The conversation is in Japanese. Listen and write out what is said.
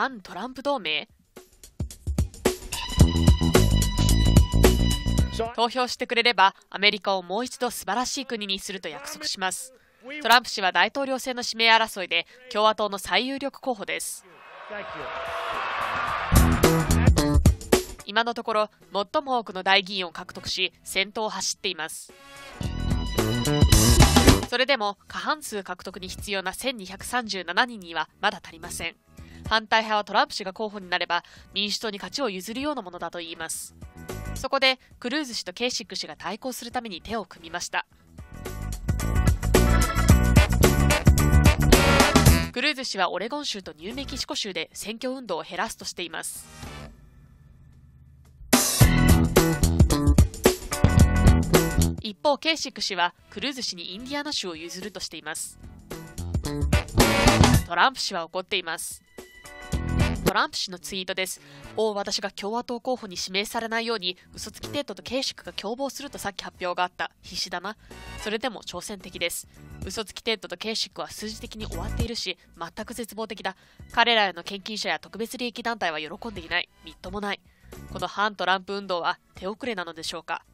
反トランプ同盟。投票してくれればアメリカをもう一度素晴らしい国にすると約束します。トランプ氏は大統領選の指名争いで共和党の最有力候補です。今のところ最も多くの大議員を獲得し先頭を走っています。それでも過半数獲得に必要な1237人にはまだ足りません。反対派はトランプ氏が候補になれば民主党に勝ちを譲るようなものだといいます。そこでクルーズ氏とケイシック氏が対抗するために手を組みました。クルーズ氏はオレゴン州とニューメキシコ州で選挙運動を減らすとしています。一方ケイシック氏はクルーズ氏にインディアナ州を譲るとしています。トランプ氏は怒っています。トランプ氏のツイートです。私が共和党候補に指名されないように嘘つきテッドとケイシックが共謀するとさっき発表があった。必死だな。それでも挑戦的です。嘘つきテッドとケイシックは数字的に終わっているし全く絶望的だ。彼らへの献金者や特別利益団体は喜んでいない。みっともない。この反トランプ運動は手遅れなのでしょうか。